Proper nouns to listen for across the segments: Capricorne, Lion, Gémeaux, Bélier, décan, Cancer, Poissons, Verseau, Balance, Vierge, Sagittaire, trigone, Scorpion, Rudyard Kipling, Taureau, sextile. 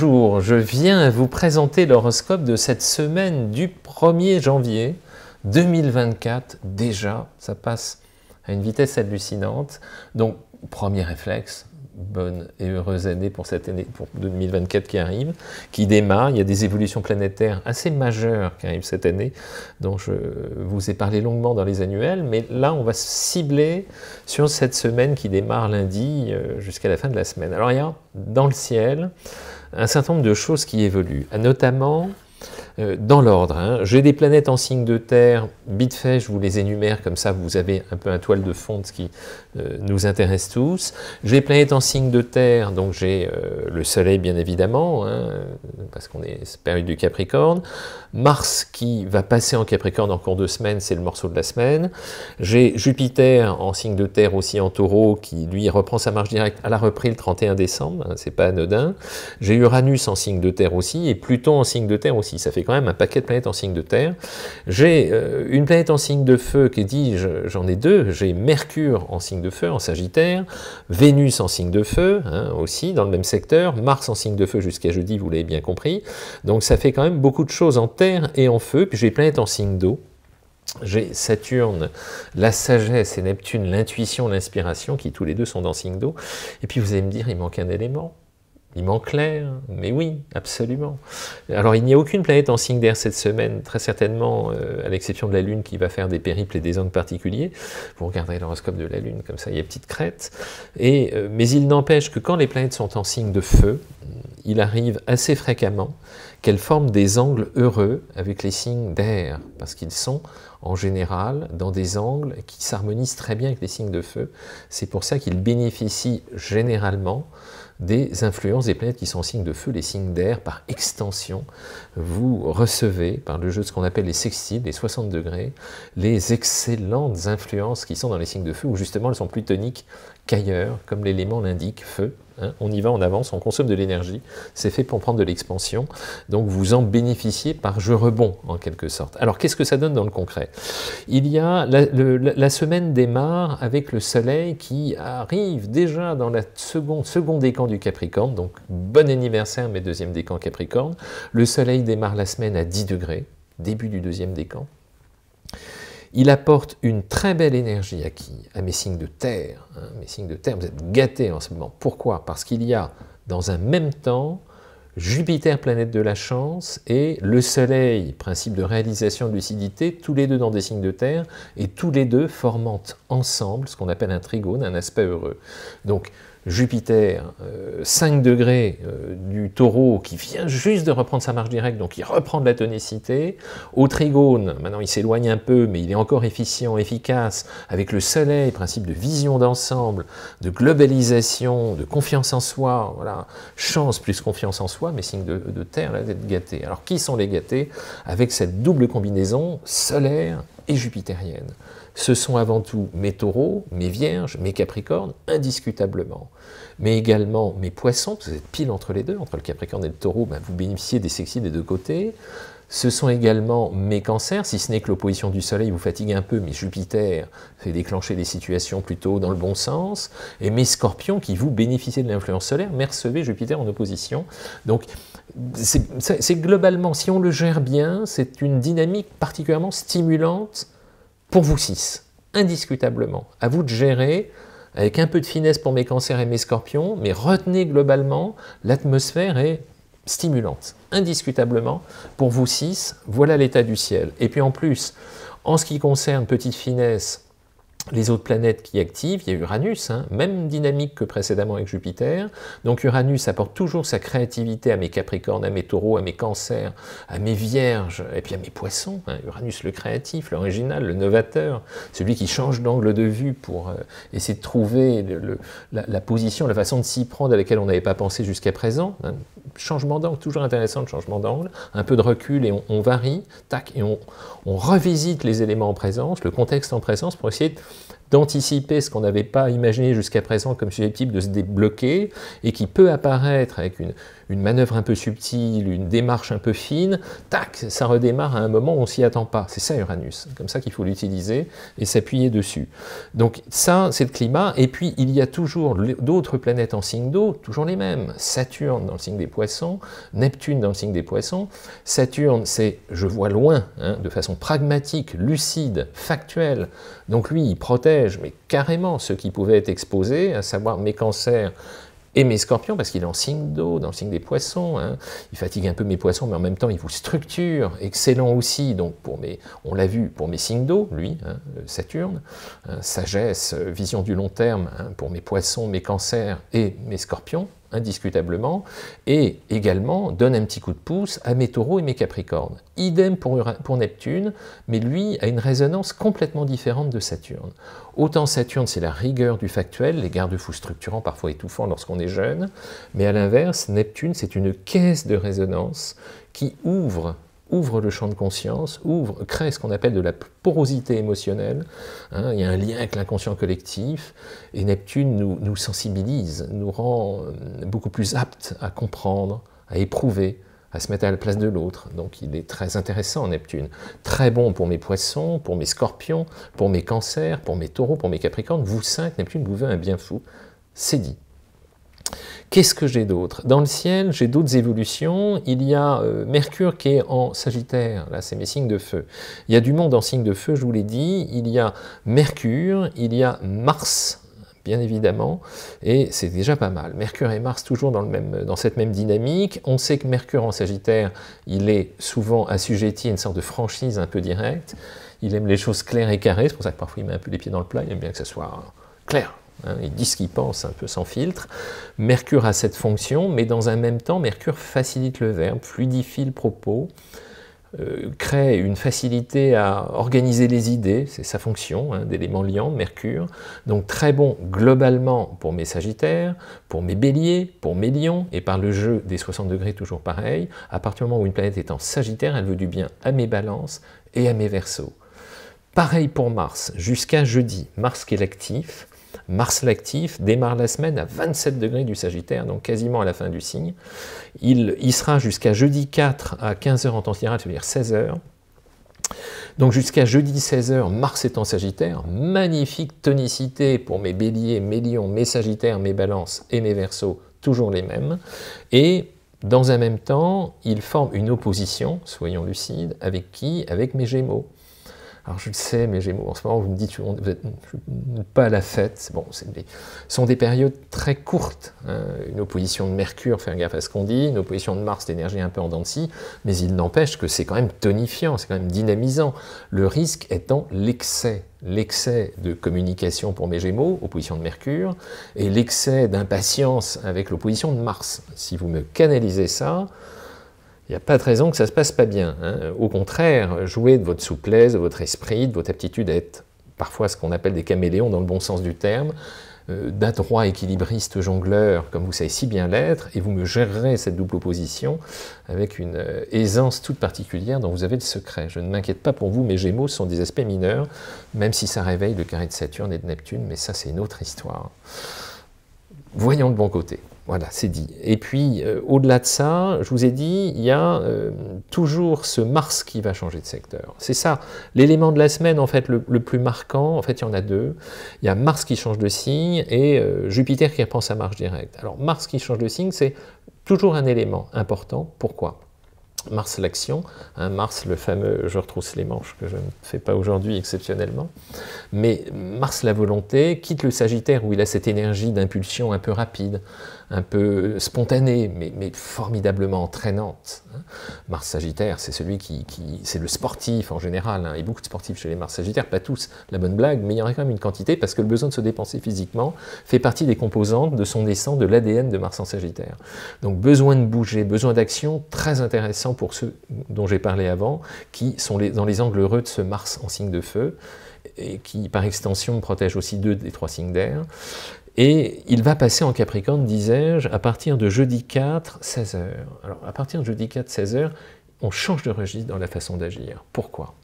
Bonjour, je viens vous présenter l'horoscope de cette semaine du 1er janvier 2024. Déjà, ça passe à une vitesse hallucinante. Donc, premier réflexe, bonne et heureuse année pour cette année pour 2024 qui arrive, qui démarre. Il y a des évolutions planétaires assez majeures qui arrivent cette année, dont je vous ai parlé longuement dans les annuels. Mais là, on va se cibler sur cette semaine qui démarre lundi jusqu'à la fin de la semaine. Alors, il y a dans le ciel un certain nombre de choses qui évoluent, notamment dans l'ordre. J'ai des planètes en signe de terre, vite fait, je vous les énumère, comme ça vous avez un peu un toile de fond de ce qui nous intéresse tous. J'ai des planètes en signe de terre, donc j'ai le soleil bien évidemment, parce qu'on est période du Capricorne. Mars qui va passer en Capricorne en cours de semaine, c'est le morceau de la semaine. J'ai Jupiter en signe de terre aussi en taureau, qui lui reprend sa marche directe à la reprise le 31 décembre, c'est pas anodin. J'ai Uranus en signe de terre aussi, et Pluton en signe de terre aussi, ça fait quand même un paquet de planètes en signe de terre. J'ai une planète en signe de feu, qui dit, j'en ai deux, j'ai Mercure en signe de feu, en Sagittaire, Vénus en signe de feu, aussi dans le même secteur, Mars en signe de feu jusqu'à jeudi, vous l'avez bien compris, donc ça fait quand même beaucoup de choses en terre et en feu, puis j'ai des planètes en signe d'eau. J'ai Saturne, la sagesse, et Neptune, l'intuition, l'inspiration, qui tous les deux sont dans signe d'eau. Et puis vous allez me dire, il manque un élément. Il manque l'air, mais oui, absolument. Alors, il n'y a aucune planète en signe d'air cette semaine, très certainement, à l'exception de la Lune qui va faire des périples et des angles particuliers. Vous regarderez l'horoscope de la Lune, comme ça, il y a petite crête. Et, mais il n'empêche que quand les planètes sont en signe de feu, il arrive assez fréquemment qu'elles forment des angles heureux avec les signes d'air, parce qu'ils sont en général dans des angles qui s'harmonisent très bien avec les signes de feu. C'est pour ça qu'ils bénéficient généralement des influences des planètes qui sont en signe de feu, les signes d'air, par extension. Vous recevez, par le jeu de ce qu'on appelle les sextiles, les 60 degrés, les excellentes influences qui sont dans les signes de feu, où justement elles sont plus toniques qu'ailleurs, comme l'élément l'indique, feu. On y va, on avance, on consomme de l'énergie, c'est fait pour prendre de l'expansion, donc vous en bénéficiez par jeu rebond, en quelque sorte. Alors, qu'est-ce que ça donne dans le concret? Il y a la semaine démarre avec le soleil qui arrive déjà dans la second décan du Capricorne, donc bon anniversaire mes deuxième décan Capricorne. Le soleil démarre la semaine à 10 degrés, début du deuxième décan. Il apporte une très belle énergie à qui? À mes signes de terre. Mes signes de terre, vous êtes gâtés en ce moment. Pourquoi? Parce qu'il y a, dans un même temps, Jupiter, planète de la chance, et le Soleil, principe de réalisation de lucidité, tous les deux dans des signes de terre, et tous les deux formant ensemble ce qu'on appelle un trigone, un aspect heureux. Donc, Jupiter, 5 degrés du taureau, qui vient juste de reprendre sa marche directe, donc il reprend de la tonicité. Au trigone, maintenant il s'éloigne un peu, mais il est encore efficient, efficace, avec le soleil, principe de vision d'ensemble, de globalisation, de confiance en soi, voilà, chance plus confiance en soi, mais signe de terre, là, d'être gâté. Alors qui sont les gâtés? Avec cette double combinaison solaire et jupitérienne. Ce sont avant tout mes taureaux, mes vierges, mes capricornes, indiscutablement. Mais également mes poissons, vous êtes pile entre les deux, entre le capricorne et le taureau, ben vous bénéficiez des sextiles des deux côtés. Ce sont également mes cancers, si ce n'est que l'opposition du soleil vous fatigue un peu, mais Jupiter fait déclencher des situations plutôt dans le bon sens. Et mes scorpions qui vous bénéficiez de l'influence solaire, mais recevez Jupiter en opposition. Donc, c'est globalement, si on le gère bien, c'est une dynamique particulièrement stimulante pour vous six, indiscutablement. À vous de gérer, avec un peu de finesse pour mes cancers et mes scorpions, mais retenez globalement, l'atmosphère est stimulante, indiscutablement. Pour vous six, voilà l'état du ciel. Et puis en plus, en ce qui concerne petite finesse, les autres planètes qui activent, il y a Uranus, même dynamique que précédemment avec Jupiter. Donc Uranus apporte toujours sa créativité à mes Capricornes, à mes Taureaux, à mes Cancers, à mes Vierges, et puis à mes Poissons. Uranus le créatif, l'original, le novateur, celui qui change d'angle de vue pour essayer de trouver la position, la façon de s'y prendre à laquelle on n'avait pas pensé jusqu'à présent. Changement d'angle, toujours intéressant le changement d'angle, un peu de recul et on varie, tac, et on revisite les éléments en présence, le contexte en présence pour essayer d'anticiper ce qu'on n'avait pas imaginé jusqu'à présent comme susceptible de se débloquer et qui peut apparaître avec une, une manœuvre un peu subtile, une démarche un peu fine, tac, ça redémarre à un moment où on s'y attend pas. C'est ça Uranus, comme ça qu'il faut l'utiliser et s'appuyer dessus. Donc ça, c'est le climat, et puis il y a toujours d'autres planètes en signe d'eau, toujours les mêmes. Saturne dans le signe des Poissons, Neptune dans le signe des Poissons. Saturne, c'est je vois loin, hein, de façon pragmatique, lucide, factuelle. Donc lui, il protège, mais carrément, ceux qui pouvaient être exposés, à savoir mes cancers et mes scorpions, parce qu'il est en signe d'eau, dans le signe des poissons, hein. Il fatigue un peu mes poissons, mais en même temps, il vous structure, excellent aussi, donc pour mes, on l'a vu, pour mes signes d'eau, lui, hein, Saturne, hein, sagesse, vision du long terme, hein, pour mes poissons, mes cancers et mes scorpions, indiscutablement, et également donne un petit coup de pouce à mes taureaux et mes capricornes. Idem pour Neptune, mais lui a une résonance complètement différente de Saturne. Autant Saturne, c'est la rigueur du factuel, les garde-fous structurants, parfois étouffants lorsqu'on est jeune, mais à l'inverse, Neptune, c'est une caisse de résonance qui ouvre le champ de conscience, crée ce qu'on appelle de la porosité émotionnelle, hein, il y a un lien avec l'inconscient collectif, et Neptune nous sensibilise, nous rend beaucoup plus aptes à comprendre, à éprouver, à se mettre à la place de l'autre. Donc il est très intéressant, Neptune. Très bon pour mes poissons, pour mes scorpions, pour mes cancers, pour mes taureaux, pour mes capricornes. Vous cinq, Neptune vous veut un bien fou. C'est dit. Qu'est-ce que j'ai d'autre? Dans le ciel, j'ai d'autres évolutions. Il y a Mercure qui est en Sagittaire, là c'est mes signes de feu. Il y a du monde en signe de feu, je vous l'ai dit. Il y a Mercure, il y a Mars, bien évidemment, et c'est déjà pas mal. Mercure et Mars toujours dans cette même dynamique. On sait que Mercure en Sagittaire, il est souvent assujetti à une sorte de franchise un peu directe. Il aime les choses claires et carrées, c'est pour ça que parfois il met un peu les pieds dans le plat, il aime bien que ça soit clair. Hein, il dit ce qu'il pense, un peu sans filtre. Mercure a cette fonction, mais dans un même temps, Mercure facilite le verbe, fluidifie le propos, crée une facilité à organiser les idées, c'est sa fonction, hein, d'élément liant, Mercure. Donc très bon globalement pour mes Sagittaires, pour mes Béliers, pour mes Lions, et par le jeu des 60 degrés, toujours pareil, à partir du moment où une planète est en Sagittaire, elle veut du bien à mes Balances et à mes Verseaux. Pareil pour Mars, jusqu'à jeudi. Mars qui est l'actif, Mars l'actif démarre la semaine à 27 degrés du Sagittaire, donc quasiment à la fin du signe. Il sera jusqu'à jeudi 4 à 15h en temps sidéral, c'est-à-dire 16h. Donc jusqu'à jeudi 16h, Mars est en Sagittaire. Magnifique tonicité pour mes Béliers, mes Lions, mes Sagittaires, mes Balances et mes Verseaux, toujours les mêmes. Et dans un même temps, il forme une opposition, soyons lucides, avec qui? Avec mes Gémeaux. Alors je le sais, mes Gémeaux, en ce moment, vous me dites, vous n'êtes pas à la fête. Bon, ce sont des périodes très courtes. Hein. Une opposition de Mercure, faire gaffe à ce qu'on dit, une opposition de Mars, d'énergie un peu en dents de scie, mais il n'empêche que c'est quand même tonifiant, c'est quand même dynamisant. Le risque étant l'excès. L'excès de communication pour mes Gémeaux, opposition de Mercure, et l'excès d'impatience avec l'opposition de Mars. Si vous me canalisez ça, il n'y a pas de raison que ça ne se passe pas bien. Hein. Au contraire, jouez de votre souplesse, de votre esprit, de votre aptitude à être parfois ce qu'on appelle des caméléons dans le bon sens du terme, d'adroit équilibriste jongleur, comme vous savez si bien l'être, et vous me gérerez cette double opposition avec une aisance toute particulière dont vous avez le secret. Je ne m'inquiète pas pour vous, mes Gémeaux sont des aspects mineurs, même si ça réveille le carré de Saturne et de Neptune, mais ça c'est une autre histoire. Voyons le bon côté. Voilà, c'est dit. Et puis, au-delà de ça, je vous ai dit, il y a toujours ce Mars qui va changer de secteur. C'est ça, l'élément de la semaine, en fait, le plus marquant. En fait, il y en a deux. Il y a Mars qui change de signe et Jupiter qui reprend sa marche directe. Alors, Mars qui change de signe, c'est toujours un élément important. Pourquoi ? Mars l'action, hein, Mars le fameux « je retrousse les manches » que je ne fais pas aujourd'hui exceptionnellement, mais Mars la volonté quitte le Sagittaire où il a cette énergie d'impulsion un peu rapide, un peu spontanée, mais formidablement entraînante. Mars Sagittaire, c'est celui qui c'est le sportif en général, hein, et beaucoup de sportifs chez les Mars Sagittaires, pas tous, la bonne blague, mais il y en a quand même une quantité, parce que le besoin de se dépenser physiquement fait partie des composantes de son essence, de l'ADN de Mars en Sagittaire. Donc besoin de bouger, besoin d'action, très intéressant pour ceux dont j'ai parlé avant, qui sont dans les angles heureux de ce Mars en signe de feu, et qui par extension protège aussi deux des trois signes d'air. Et il va passer en Capricorne, disais-je, à partir de jeudi 4, 16h. Alors à partir de jeudi 4, 16h, on change de registre dans la façon d'agir. Pourquoi?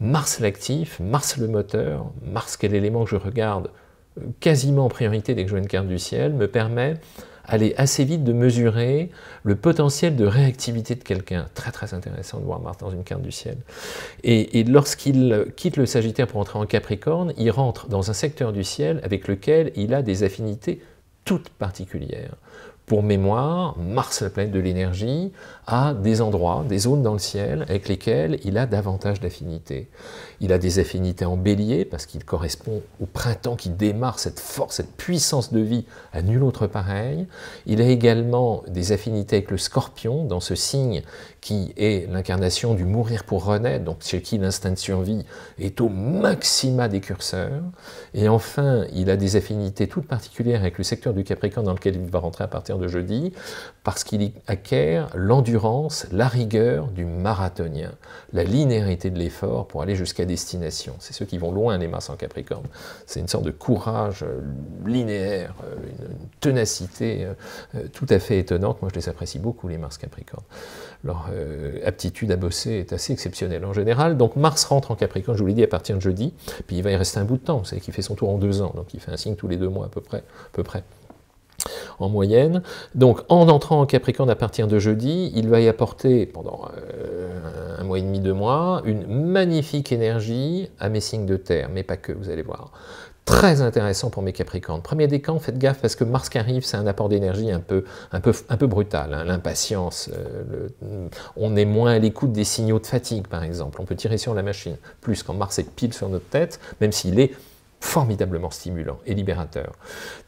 Mars l'actif, Mars le moteur, Mars qui est l'élément que je regarde quasiment en priorité dès que je vois une carte du ciel, me permet aller assez vite de mesurer le potentiel de réactivité de quelqu'un. Très très intéressant de voir Mars dans une carte du ciel. Et lorsqu'il quitte le Sagittaire pour entrer en Capricorne, il rentre dans un secteur du ciel avec lequel il a des affinités toutes particulières. Pour mémoire, Mars, la planète de l'énergie, a des endroits, des zones dans le ciel avec lesquelles il a davantage d'affinités. Il a des affinités en bélier parce qu'il correspond au printemps qui démarre, cette force, cette puissance de vie à nul autre pareil. Il a également des affinités avec le scorpion, dans ce signe qui est l'incarnation du mourir pour renaître, donc chez qui l'instinct de survie est au maxima des curseurs. Et enfin, il a des affinités toutes particulières avec le secteur du Capricorne dans lequel il va rentrer à partir de jeudi, parce qu'il acquiert l'endurance, la rigueur du marathonien, la linéarité de l'effort pour aller jusqu'à destination. C'est ceux qui vont loin, les Mars en Capricorne. C'est une sorte de courage linéaire, une ténacité tout à fait étonnante. Moi, je les apprécie beaucoup, les Mars Capricorne. Leur aptitude à bosser est assez exceptionnelle en général. Donc Mars rentre en Capricorne, je vous l'ai dit, à partir de jeudi, puis il va y rester un bout de temps. Vous savez qu'il fait son tour en 2 ans, donc il fait un signe tous les 2 mois à peu près. En moyenne. Donc, en entrant en Capricorne à partir de jeudi, il va y apporter, pendant 1 mois et demi, 2 mois, une magnifique énergie à mes signes de terre, mais pas que, vous allez voir. Très intéressant pour mes Capricornes. Premier décan, faites gaffe parce que Mars qui arrive, c'est un apport d'énergie un peu brutal. Hein. L'impatience, on est moins à l'écoute des signaux de fatigue, par exemple. On peut tirer sur la machine, plus quand Mars est pile sur notre tête, même s'il est formidablement stimulant et libérateur.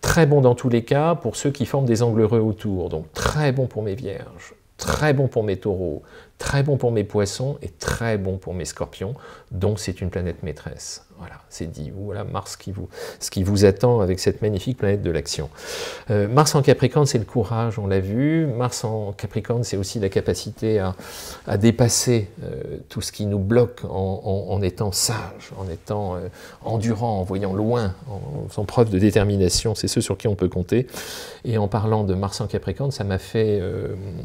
Très bon dans tous les cas pour ceux qui forment des angles heureux autour, donc très bon pour mes vierges, très bon pour mes taureaux, très bon pour mes poissons et très bon pour mes scorpions, donc c'est une planète maîtresse. Voilà, c'est dit, voilà Mars ce qui vous attend avec cette magnifique planète de l'action. Mars en Capricorne, c'est le courage, on l'a vu. Mars en Capricorne, c'est aussi la capacité à dépasser tout ce qui nous bloque en étant sage, en étant endurant, en voyant loin, en faisant preuve de détermination. C'est ceux sur qui on peut compter. Et en parlant de Mars en Capricorne, ça m'a fait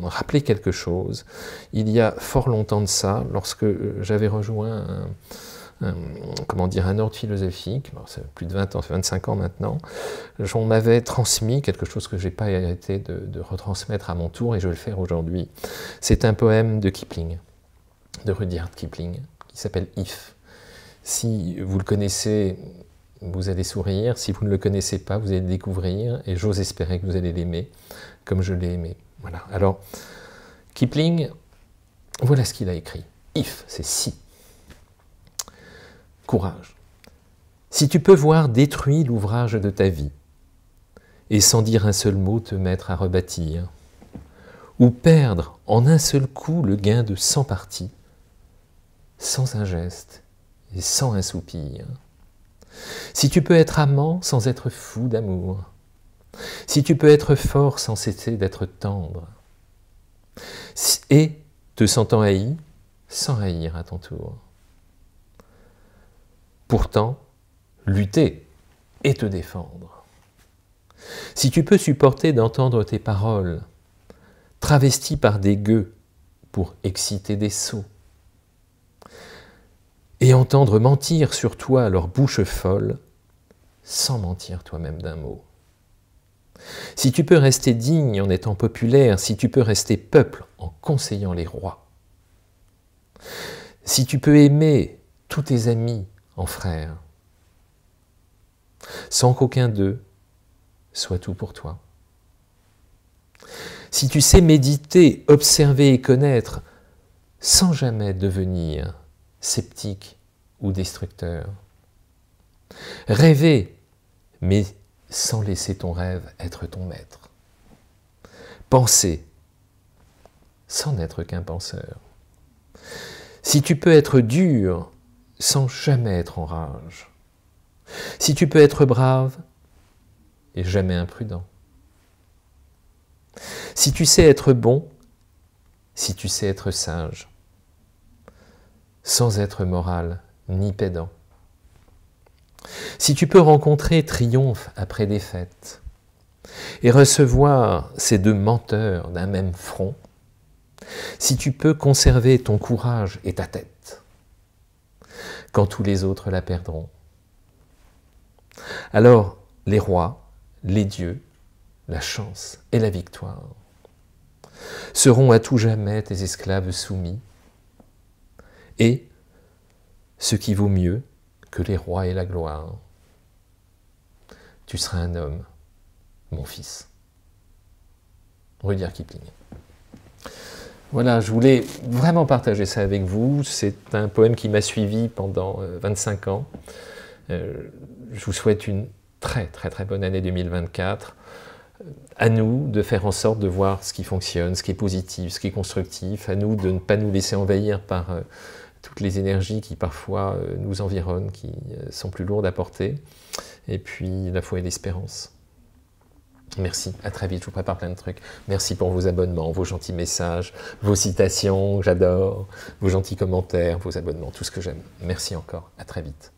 rappeler quelque chose. Il y a fort longtemps de ça, lorsque j'avais rejoint un ordre philosophique, c'est plus de 20 ans, 25 ans maintenant, on m'avait transmis quelque chose que je n'ai pas arrêté de retransmettre à mon tour, et je vais le faire aujourd'hui. C'est un poème de Kipling, de Rudyard Kipling, qui s'appelle « If ». Si vous le connaissez, vous allez sourire, si vous ne le connaissez pas, vous allez le découvrir, et j'ose espérer que vous allez l'aimer, comme je l'ai aimé. Voilà. Alors, Kipling, voilà ce qu'il a écrit. « If », c'est « si ». Courage. Si tu peux voir détruit l'ouvrage de ta vie, et sans dire un seul mot te mettre à rebâtir, ou perdre en un seul coup le gain de 100 parties, sans un geste et sans un soupir. Si tu peux être amant sans être fou d'amour, si tu peux être fort sans cesser d'être tendre, et te sentant haï, sans haïr à ton tour. Pourtant, lutter et te défendre. Si tu peux supporter d'entendre tes paroles, travesties par des gueux pour exciter des sots, et entendre mentir sur toi à leur bouche folle, sans mentir toi-même d'un mot. Si tu peux rester digne en étant populaire, si tu peux rester peuple en conseillant les rois, si tu peux aimer tous tes amis, en frère, sans qu'aucun d'eux soit tout pour toi. Si tu sais méditer, observer et connaître, sans jamais devenir sceptique ou destructeur. Rêver, mais sans laisser ton rêve être ton maître. Penser, sans n'être qu'un penseur. Si tu peux être dur, sans jamais être en rage. Si tu peux être brave et jamais imprudent. Si tu sais être bon, si tu sais être sage, sans être moral ni pédant. Si tu peux rencontrer triomphe après défaite et recevoir ces deux menteurs d'un même front, si tu peux conserver ton courage et ta tête, quand tous les autres la perdront. Alors, les rois, les dieux, la chance et la victoire. Seront à tout jamais tes esclaves soumis, et ce qui vaut mieux que les rois et la gloire. Tu seras un homme, mon fils. » Rudyard Kipling. Voilà, je voulais vraiment partager ça avec vous. C'est un poème qui m'a suivi pendant 25 ans. Je vous souhaite une très bonne année 2024. À nous de faire en sorte de voir ce qui fonctionne, ce qui est positif, ce qui est constructif. À nous de ne pas nous laisser envahir par toutes les énergies qui parfois nous environnent, qui sont plus lourdes à porter. Et puis la foi et l'espérance. Merci, à très vite, je vous prépare plein de trucs. Merci pour vos abonnements, vos gentils messages, vos citations, j'adore, vos gentils commentaires, vos abonnements, tout ce que j'aime. Merci encore, à très vite.